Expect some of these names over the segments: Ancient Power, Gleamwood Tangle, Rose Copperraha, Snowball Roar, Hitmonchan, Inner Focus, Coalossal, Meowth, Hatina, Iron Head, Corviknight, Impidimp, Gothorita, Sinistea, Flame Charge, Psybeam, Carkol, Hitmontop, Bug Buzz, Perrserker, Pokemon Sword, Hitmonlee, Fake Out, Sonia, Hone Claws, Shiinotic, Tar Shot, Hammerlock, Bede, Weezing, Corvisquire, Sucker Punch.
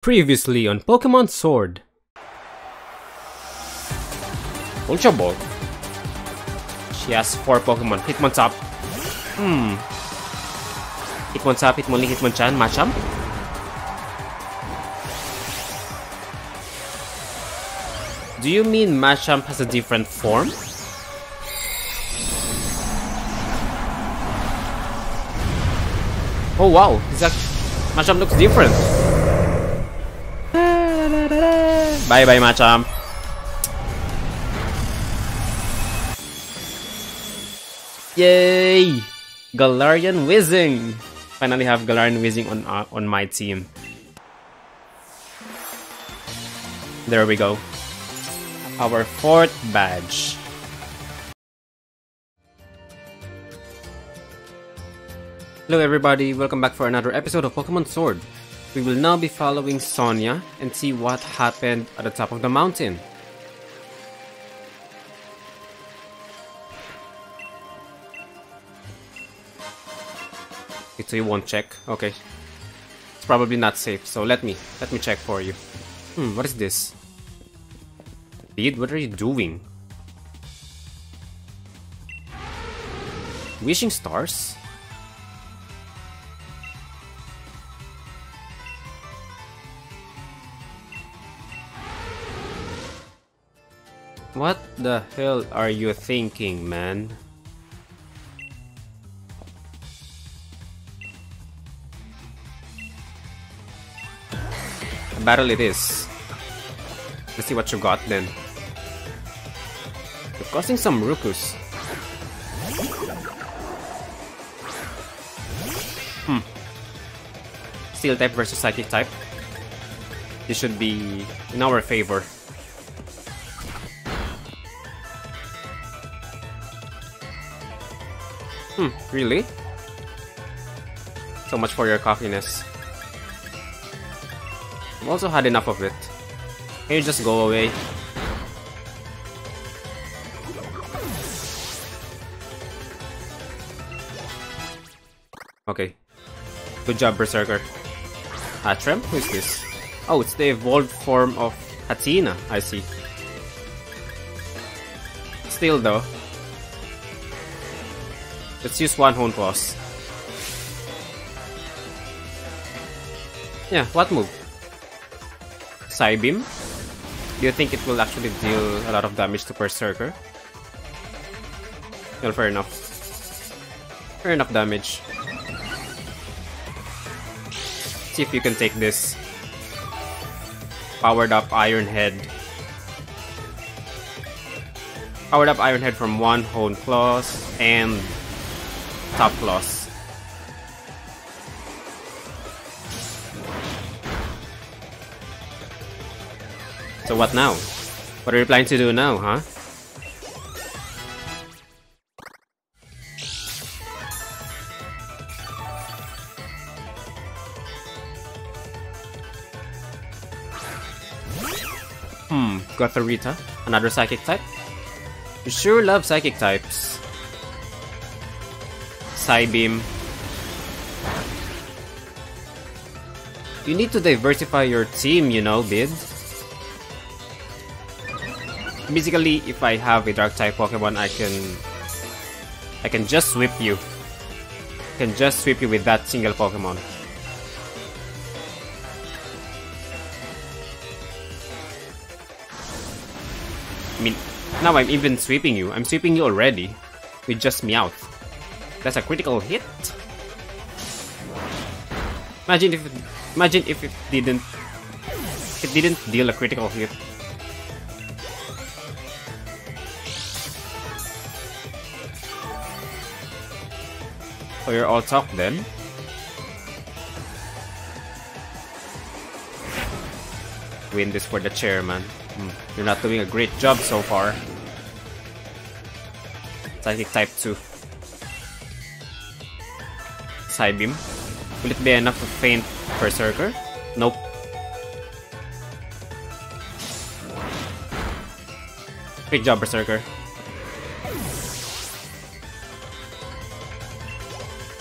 Previously on Pokemon Sword. Ultra Ball. She has 4 Pokemon. Hitmontop. Hitmontop, Hitmonlee, Hitmonchan, Machamp. Do you mean Machamp has a different form? Oh wow, Machamp looks different. Bye bye Machamp. Yay! Galarian Weezing! Finally have Galarian Weezing on my team. There we go. Our 4th badge. Hello everybody, welcome back for another episode of Pokemon Sword. We will now be following Sonia and see what happened at the top of the mountain. So you won't check? Okay. It's probably not safe, so let me check for you. What is this? Bede, what are you doing? Wishing Stars? What the hell are you thinking, man? A battle it is. Let's see what you got then. You're causing some ruckus. Steel type versus psychic type. This should be in our favor. Really? So much for your cockiness. I've also had enough of it. Can you just go away? Okay. Good job, Perrserker. Hattrem? Who is this? Oh, it's the evolved form of Hatina. I see. Still though. Let's use one Hone Claws. Yeah, what move? Psybeam? Do you think it will actually deal a lot of damage to Perrserker? Well, fair enough. Fair enough damage. See if you can take this. Powered up Iron Head. Powered up Iron Head from 1 Hone Claws and Top Claws. So what now? What are you planning to do now, huh? Gotharita, another psychic type? You sure love psychic types. Psybeam. You need to diversify your team, you know, Bid. Basically, if I have a dark type Pokemon, I can just sweep you. I can just sweep you with that single Pokemon. I mean, now I'm even sweeping you. I'm sweeping you already with just Meowth. That's a critical hit. Imagine if it didn't deal a critical hit. So you're all top then. Win this for the chairman. You're not doing a great job so far. Psychic type 2. Psybeam. Will it be enough to faint Perrserker? Nope. Great job, Perrserker.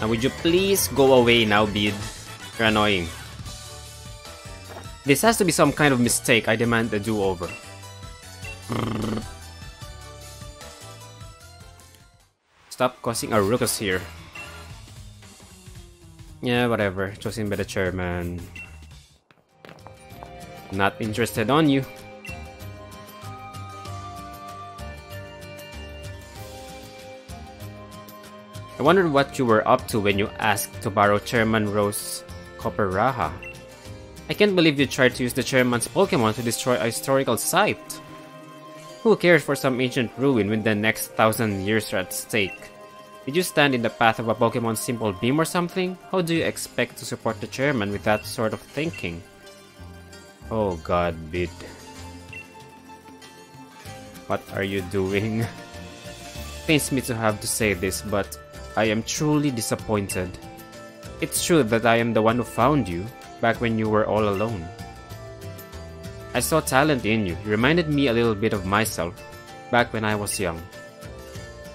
Now would you please go away now, Bede? You're annoying. This has to be some kind of mistake. I demand a do-over. Stop causing a ruckus here. Yeah, whatever. Chosen by the chairman. Not interested on you. I wondered what you were up to when you asked to borrow Chairman Rose Copperraha. I can't believe you tried to use the Chairman's Pokemon to destroy a historical site. Who cares for some ancient ruin when the next 1,000 years are at stake? Did you stand in the path of a Pokemon's simple beam or something? How do you expect to support the Chairman with that sort of thinking? Oh god, Bede. What are you doing? Pains me to have to say this, but I am truly disappointed. It's true that I am the one who found you, back when you were all alone. I saw talent in you. You reminded me a little bit of myself, back when I was young.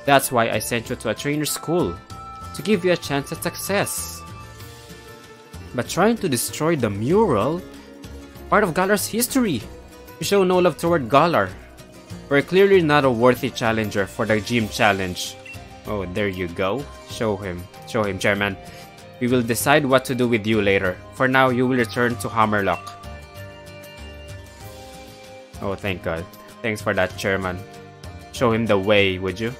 That's why I sent you to a trainer's school, to give you a chance at success. But trying to destroy the mural, part of Galar's history, you show no love toward Galar. We're clearly not a worthy challenger for the gym challenge. Oh, there you go. Show him, Chairman. We will decide what to do with you later. For now, you will return to Hammerlock. Oh, thank God. Thanks for that, Chairman. Show him the way, would you?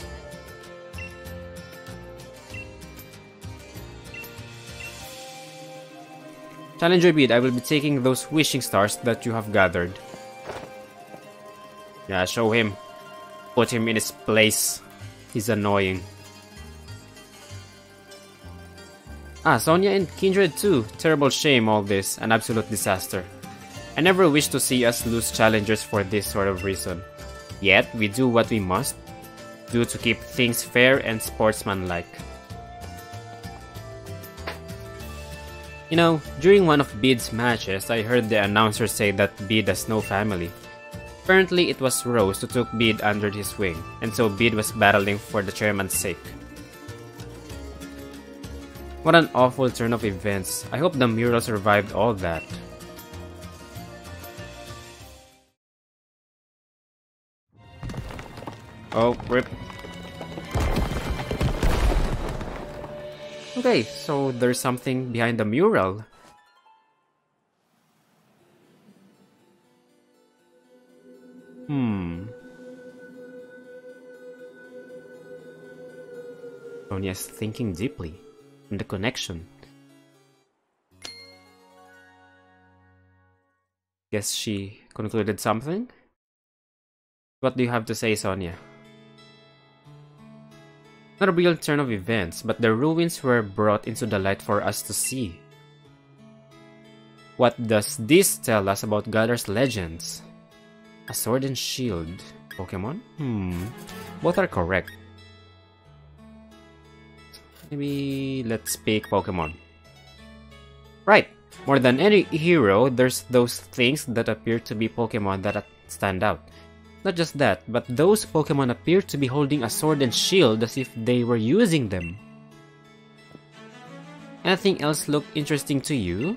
Challenger Bede, I will be taking those wishing stars that you have gathered. Yeah, show him. Put him in his place. He's annoying. Ah, Sonia and Kindred too. Terrible shame all this. An absolute disaster. I never wish to see us lose challengers for this sort of reason. Yet, we do what we must do to keep things fair and sportsmanlike. You know, during one of Bede's matches, I heard the announcer say that Bede has no family. Apparently, it was Rose who took Bede under his wing, and so Bede was battling for the chairman's sake. What an awful turn of events. I hope the mural survived all that. Oh, rip. Okay, so there's something behind the mural. Sonia's thinking deeply on the connection. Guess she concluded something? What do you have to say, Sonia? Not a real turn of events, but the ruins were brought into the light for us to see. What does this tell us about Galar's legends? A sword and shield Pokemon? Both are correct. Maybe let's pick Pokemon. Right! More than any hero, there's those things that appear to be Pokemon that stand out. Not just that, but those Pokemon appear to be holding a sword and shield as if they were using them. Anything else look interesting to you?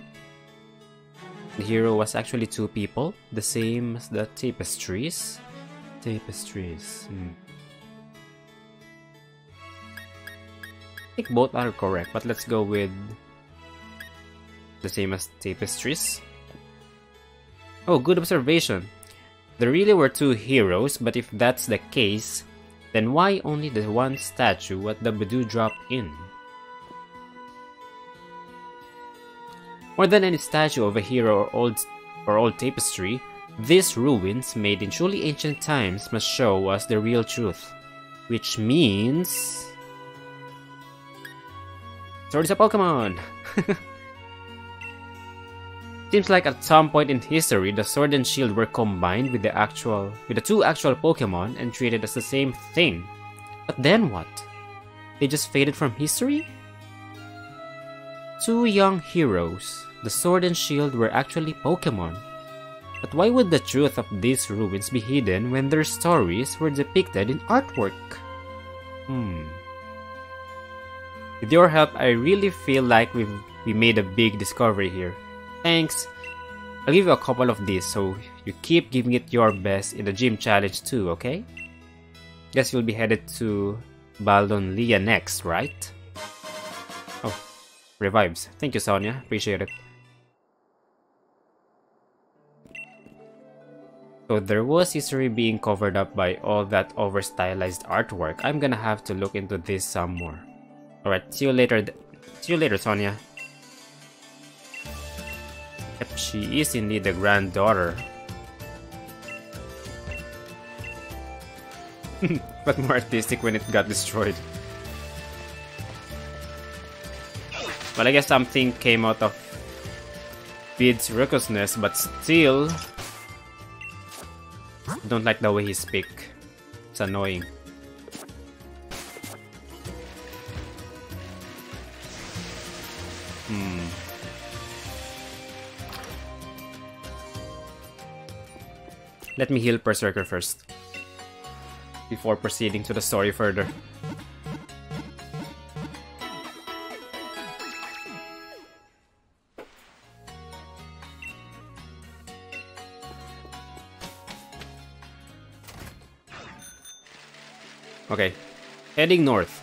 The hero was actually two people, the same as the tapestries. I think both are correct, but let's go with the same as tapestries. Oh, good observation. There really were two heroes, but if that's the case, then why only the one statue at the Badoo Drop Inn? More than any statue of a hero or old tapestry, these ruins made in truly ancient times must show us the real truth. Which means... Sword is a Pokemon! Seems like at some point in history, the sword and shield were combined with the two actual Pokemon and treated as the same thing. But then what? They just faded from history? Two young heroes, the sword and shield were actually Pokemon. But why would the truth of these ruins be hidden when their stories were depicted in artwork? With your help, I really feel like we made a big discovery here. Thanks. I'll give you a couple of these, so you keep giving it your best in the gym challenge too, okay? Guess we'll be headed to Ballonlea next, right? Oh, revives. Thank you, Sonia. Appreciate it. So there was history being covered up by all that over-stylized artwork. I'm gonna have to look into this some more. Alright, see you later. See you later, Sonia. Yep, she is indeed the granddaughter. But more artistic when it got destroyed. Well, I guess something came out of Bede's raucousness, but still don't like the way he speaks. It's annoying. Let me heal Perrserker first before proceeding to the story further. Okay, heading north.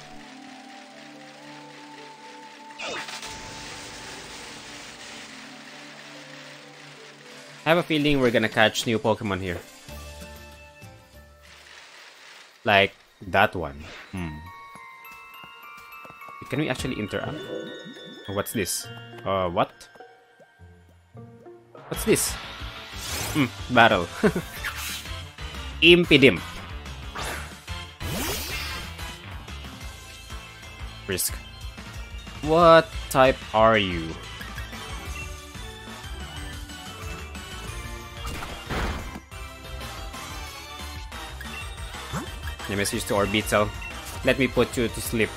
I have a feeling we're gonna catch new Pokemon here. Like that one. Can we actually interact? Oh, what's this? What? What's this? Battle. Impidimp. Risk. What type are you? A message to Orbeetle. Let me put you to sleep.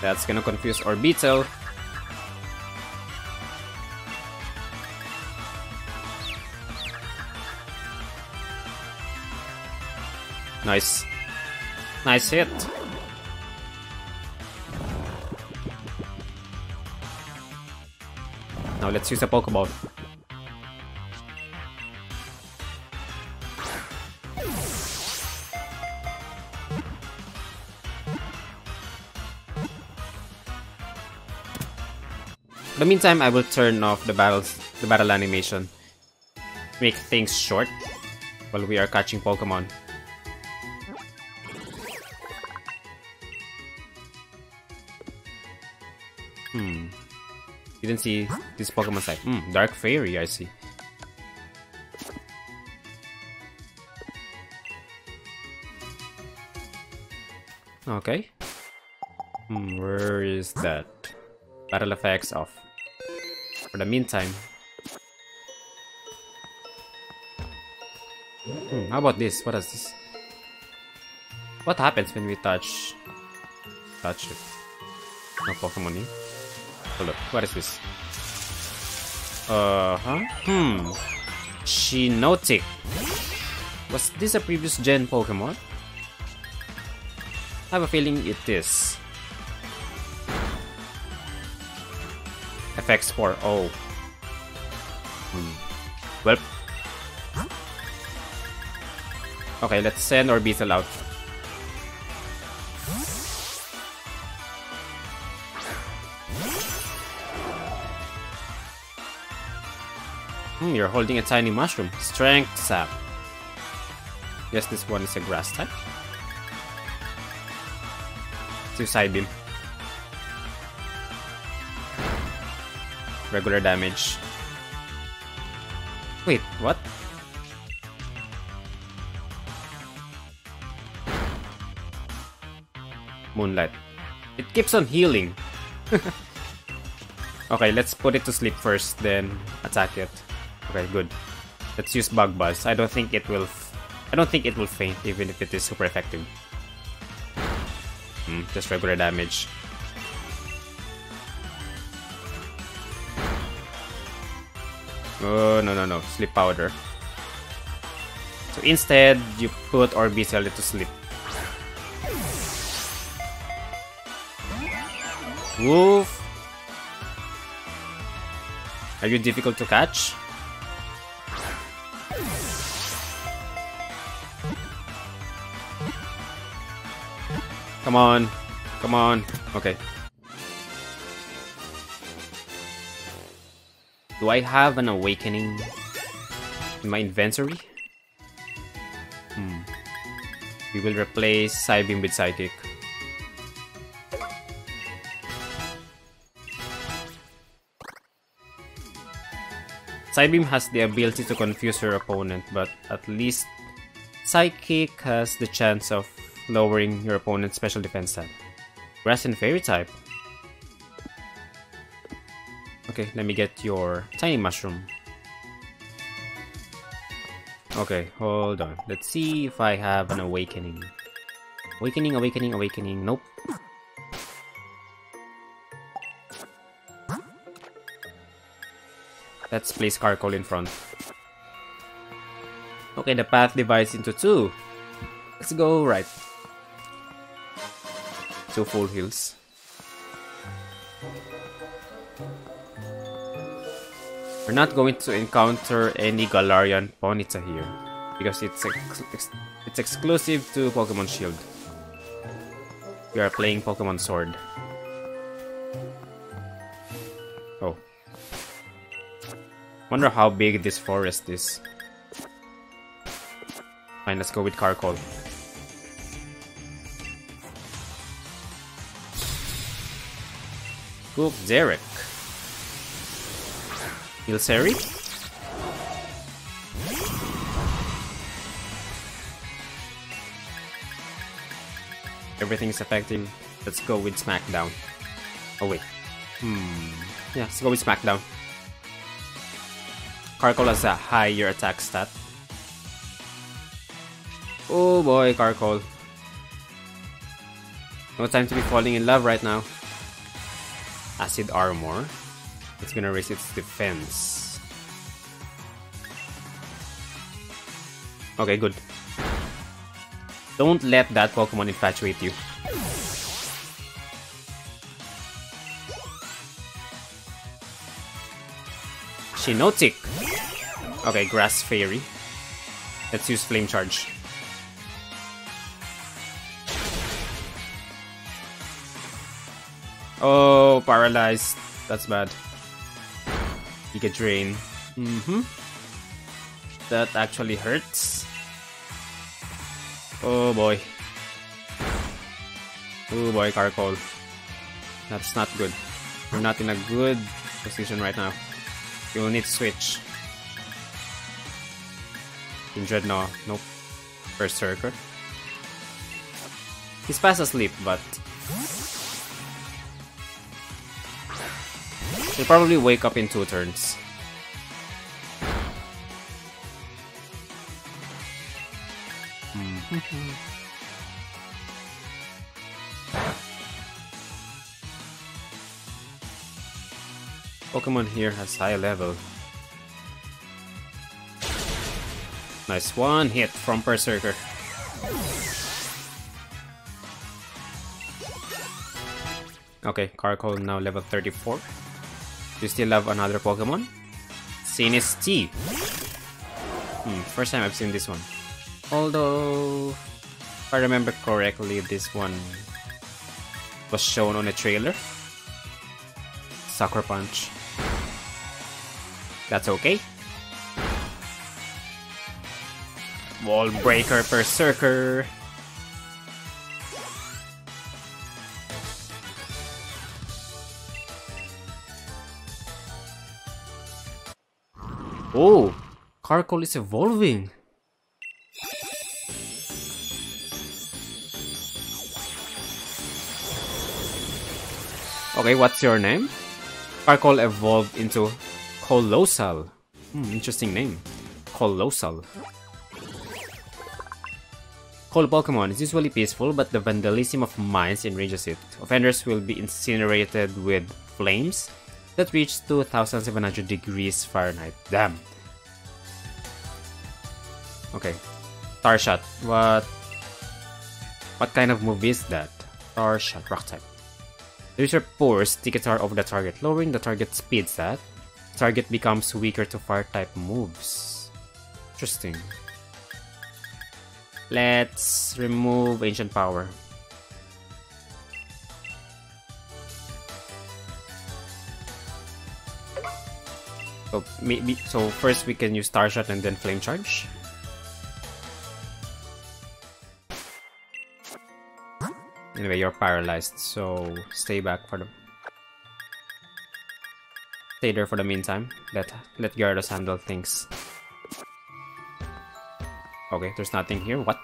That's gonna confuse Orbeetle. Nice. Nice hit. Now let's use a Pokeball. In the meantime, I will turn off the battle animation. Make things short while we are catching Pokemon. Didn't see this Pokemon type. Dark Fairy, I see. Okay. Where is that? Battle effects off. For the meantime. How about this? What is this? What happens when we touch it? No Pokemon here. Look, what is this? Shiinotic. Was this a previous gen Pokemon? I have a feeling it is. FX4. Oh. Well. Okay, let's send Orbeetle out. You're holding a tiny mushroom. Strength sap. Guess this one is a grass type. To Psybeam. Regular damage. Wait, what? Moonlight. It keeps on healing. Okay, let's put it to sleep first, then attack it. Okay, good. Let's use Bug Buzz. I don't think it will faint even if it is super effective. Just regular damage. Oh no no no! Sleep powder. So instead, you put Orbeetle to sleep. Woof! Are you difficult to catch? Come on. Come on. Okay. Do I have an awakening in my inventory? We will replace Psybeam with Psychic. Psybeam has the ability to confuse her opponent, but at least Psychic has the chance of lowering your opponent's special defense stat. Grass and Fairy type. Okay, let me get your Tiny Mushroom. Okay, hold on. Let's see if I have an awakening. Awakening. Nope. Let's place Carkol in front. Okay, the path divides into two. Let's go right. Two full heals. We're not going to encounter any Galarian Ponyta here, because it's exclusive to Pokemon Shield. We are playing Pokemon Sword. Oh. Wonder how big this forest is. Fine, let's go with Carkol. Cook Derek. Hilseri? Everything is affecting. Let's go with Smackdown. Oh wait. Yeah, let's go with Smackdown. Carkol has a higher attack stat. Oh boy, Carkol. No time to be falling in love right now. Acid Armor. It's gonna raise its defense. Okay, good. Don't let that Pokemon infatuate you. Shiinotic! Okay, Grass Fairy. Let's use Flame Charge. Oh, paralyzed. That's bad. You get drained. That actually hurts. Oh boy. Oh boy, Carkol. That's not good. We're not in a good position right now. You will need to switch. Kindred, no. Nope. Perrserker. He's fast asleep, but he'll probably wake up in 2 turns. Pokemon here has high level. Nice one hit from Perrserker. Okay, Carkol now level 34. You still have another Pokemon? Sinistee. First time I've seen this one. Although, if I remember correctly, this one was shown on a trailer. Sucker Punch. That's okay. Wall Breaker Perrserker. Oh, Carkol is evolving. Okay, what's your name? Carkol evolved into Coalossal. Interesting name. Coalossal. Coal Pokemon is usually peaceful, but the vandalism of mines enrages it. Offenders will be incinerated with flames that reached 2,700 degrees Fahrenheit. Damn. Okay, Tar Shot. What kind of move is that? Tar Shot, rock type. Use your pores, stick a tar over the target, lowering the target speed stat. Target becomes weaker to fire type moves. Interesting. Let's remove Ancient Power. So maybe so first we can use Tar Shot and then Flame Charge. Anyway, you're paralyzed, so stay back for the stay there for the meantime. Let Gyarados handle things. Okay, there's nothing here. What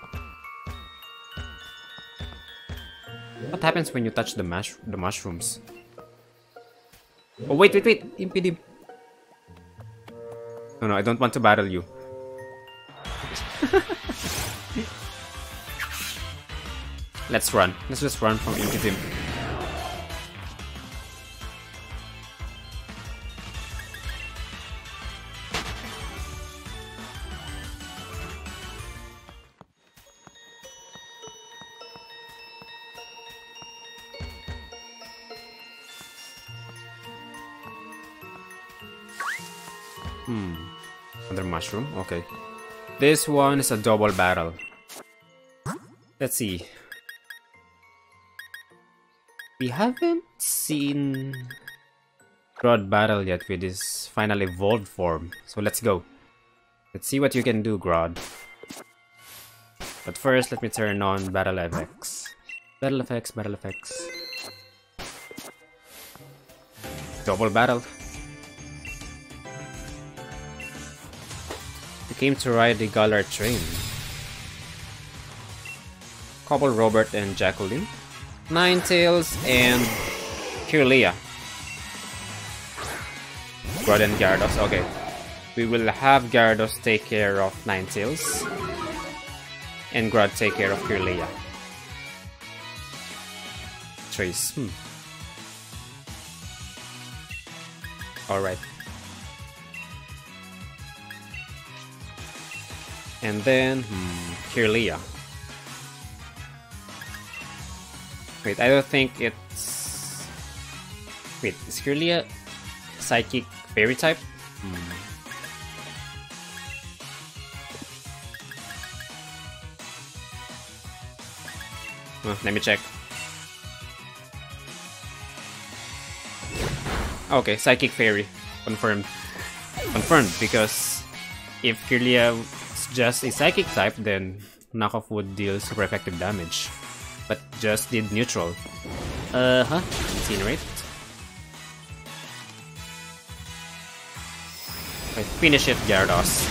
happens when you touch the mushrooms? Oh wait, Impidim. No, I don't want to battle you. Let's run. Let's just run from Impidimp. Another mushroom. Okay. This one is a double battle. Let's see. We haven't seen Grodd battle yet with his final evolved form, so let's go. Let's see what you can do, Grodd. But first, let me turn on battle effects. Battle effects, battle effects. Double battle. You came to ride the Galar train. Couple Robert and Jacqueline. Ninetales and Kirlia. Grodd and Gyarados, okay. We will have Gyarados take care of Ninetales and Grodd take care of Kirlia. Trace. Alright. And then Kirlia. Wait, I don't think it's... Wait, is Kirlia Psychic Fairy type? Oh, let me check. Okay, Psychic Fairy. Confirmed. Confirmed, because if Kirlia is just a Psychic type, then knockoff would deal super effective damage. But just did neutral. Incinerate. Okay, finish it, Gyarados.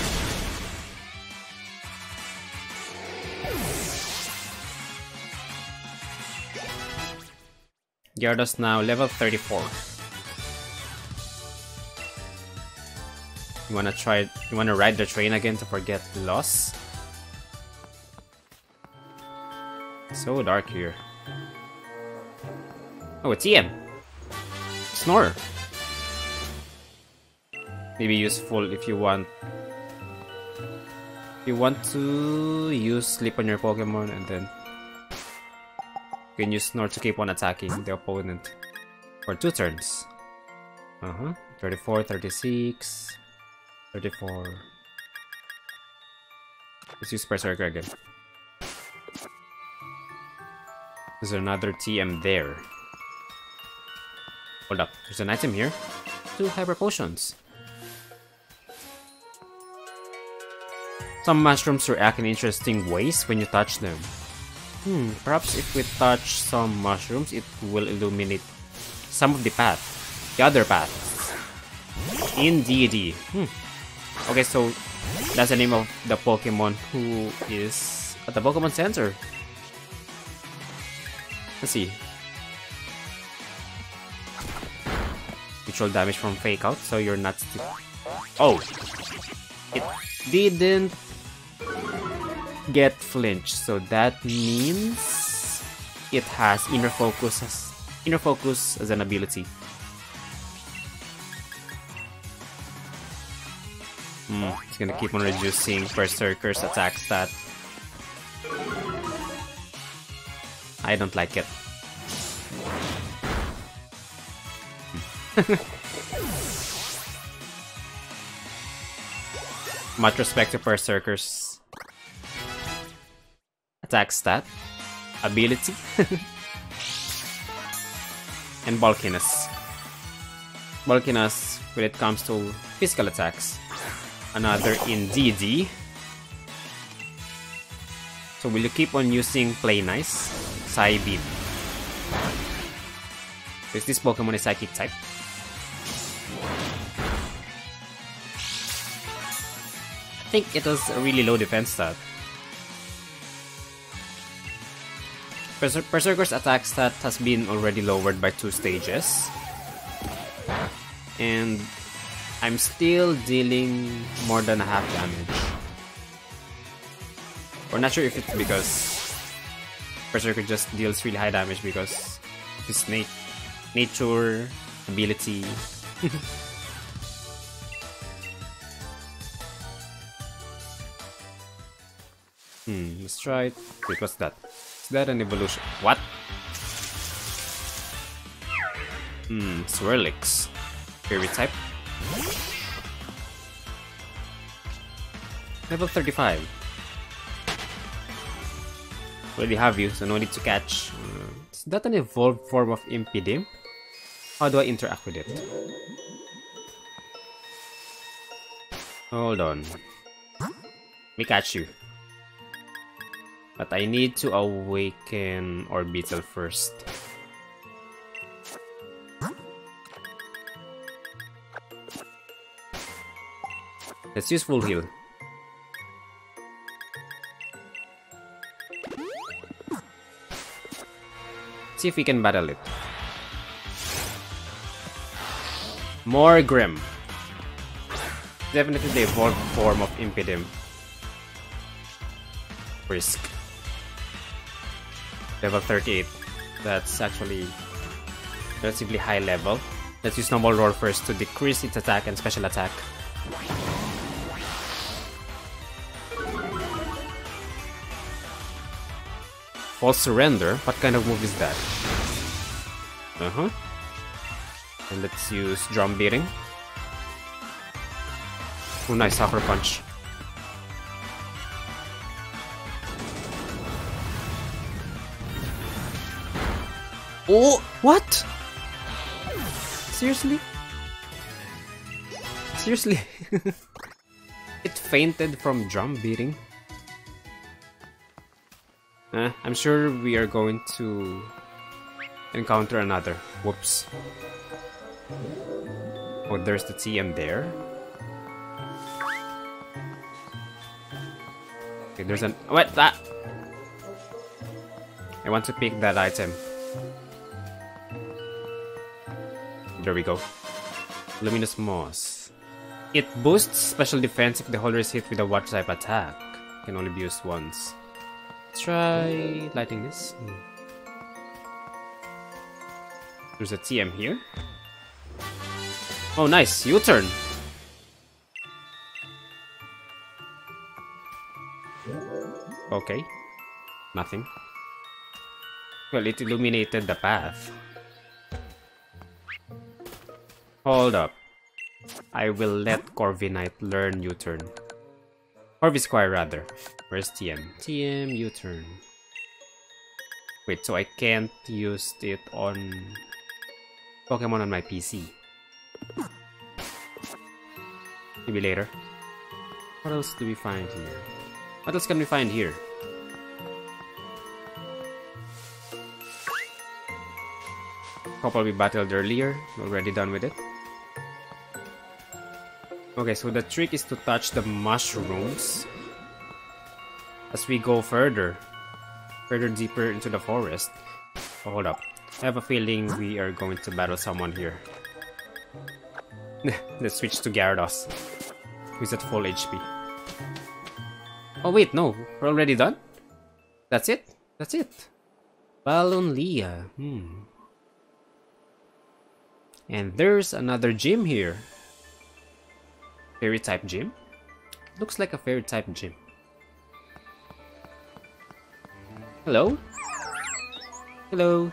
Gyarados now level 34. You wanna ride the train again to forget loss? So dark here. Oh, it's EM. Snore. Maybe useful if you want. If you want to use sleep on your Pokemon, and then you can use Snore to keep on attacking the opponent for 2 turns. 34, 36, 34. Let's use Perrserker again. There's another TM there. Hold up, there's an item here. 2 hyper potions. Some mushrooms react in interesting ways when you touch them. Perhaps if we touch some mushrooms, it will illuminate some of the path. The other path. Indeed. Okay, so that's the name of the Pokemon who is at the Pokemon Center. Let's see. Neutral damage from Fake Out, so you're not. Oh! It didn't get flinched, so that means it has Inner Focus as, an ability. It's gonna keep on reducing Perrserker's attack stat I don't like it. Much respect to Perrserkers. Attack stat, ability, and bulkiness. Bulkiness when it comes to physical attacks. Another in DD. So will you keep on using Play Nice? Psybeam. So is this Pokemon a Psychic type? I think it was a really low defense stat. Perrserker's attack stat has been already lowered by 2 stages. And I'm still dealing more than half damage. Or not sure if it's because Perrserker just deals really high damage because of his nature, ability. Let's try it. Wait, what's that? Is that an evolution? What? Swirlix. Fury type. Level 35. Already have you, so no need to catch. Is that an evolved form of Impidimp? How do I interact with it? Hold on. Let me catch you. But I need to awaken Orbeetle first. Let's use full heal. See if we can battle it. More Grim. Definitely the evolved form of Impidimp. Risk. Level 38. That's actually relatively high level. Let's use Snowball Roar first to decrease its attack and special attack. False Surrender? What kind of move is that? And let's use Drum Beating. Oh nice, Sucker Punch. Oh! What? Seriously? Seriously? It fainted from Drum Beating? I'm sure we are going to encounter another. Whoops. Oh, there's the TM there. Okay, there's an... What? That? I want to pick that item. There we go. Luminous Moss. It boosts special defense if the holder is hit with a water type attack. It can only be used once. Try lighting this. There's a TM here. Oh nice, U-turn! Okay. Nothing. Well, it illuminated the path. Hold up. I will let Corviknight learn U-turn. Corvisquire rather. Where's TM? TM U-turn. Wait, so I can't use it on Pokemon on my PC. Maybe later. What else do we find here? What else can we find here? Couple we battled earlier. Already done with it. Okay, so the trick is to touch the mushrooms as we go further deeper into the forest. Oh, hold up. I have a feeling we are going to battle someone here. Let's switch to Gyarados, who's at full HP. Oh wait, no. We're already done? That's it? That's it. Ballonlea. And there's another gym here. Fairy type gym? Looks like a fairy type gym. Hello? Hello.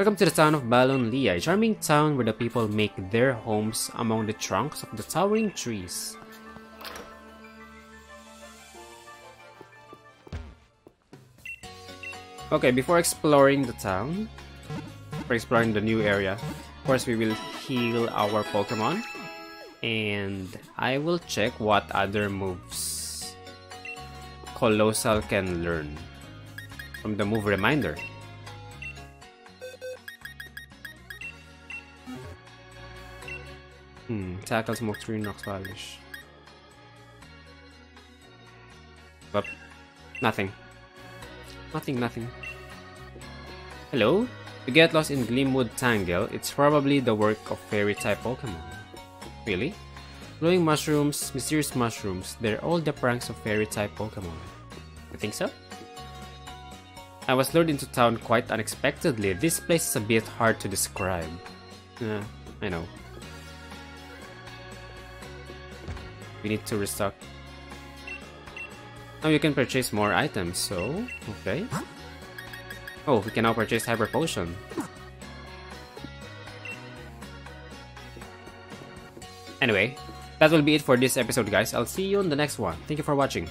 Welcome to the town of Ballonlea, a charming town where the people make their homes among the trunks of the towering trees. Okay, before exploring the town, before exploring the new area, of course we will heal our Pokemon. And I will check what other moves Coalossal can learn from the move reminder. Tackles, Mach 3, Knock Slavish. But nothing. Nothing. Hello? To get lost in Gleamwood Tangle, it's probably the work of fairy-type Pokemon. Really? Glowing mushrooms, mysterious mushrooms, they're all the pranks of fairy-type Pokemon. You think so? I was lured into town quite unexpectedly. This place is a bit hard to describe. Yeah, I know. We need to restock. Now you can purchase more items, so... okay. Oh, we can now purchase Hyper Potion. Anyway, that will be it for this episode, guys. I'll see you in the next one. Thank you for watching.